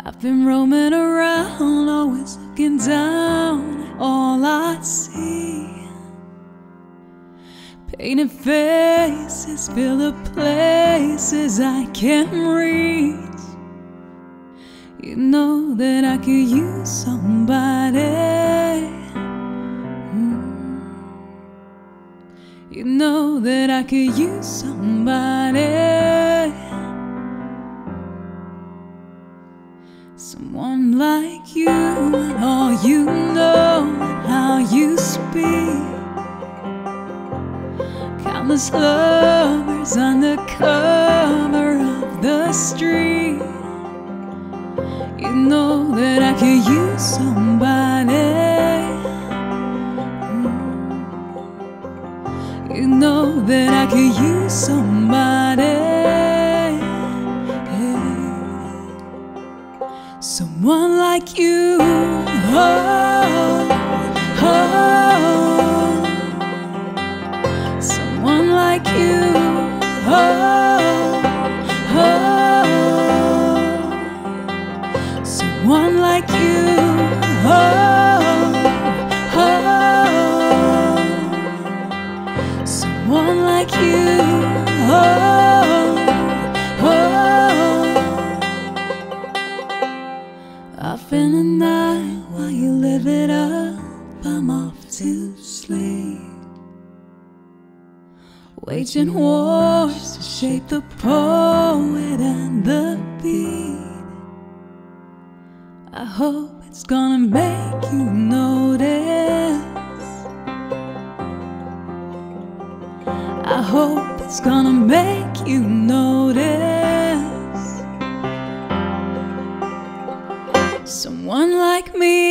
I've been roaming around, always looking down. All I see, painted faces fill the places I can't reach. You know that I could use somebody. You know that I could use somebody. Someone like you, and all you know, and how you speak. Countless lovers under cover of the street. You know that I could use somebody. You know that I could use somebody. Someone like you, oh, oh. Someone like you, oh, oh. Someone like you, oh, oh. Someone like you, oh. I've been a night while you live it up, I'm off to sleep. Waging wars to shape the poet and the beat. I hope it's gonna make you notice. I hope it's gonna make you notice. Someone like me.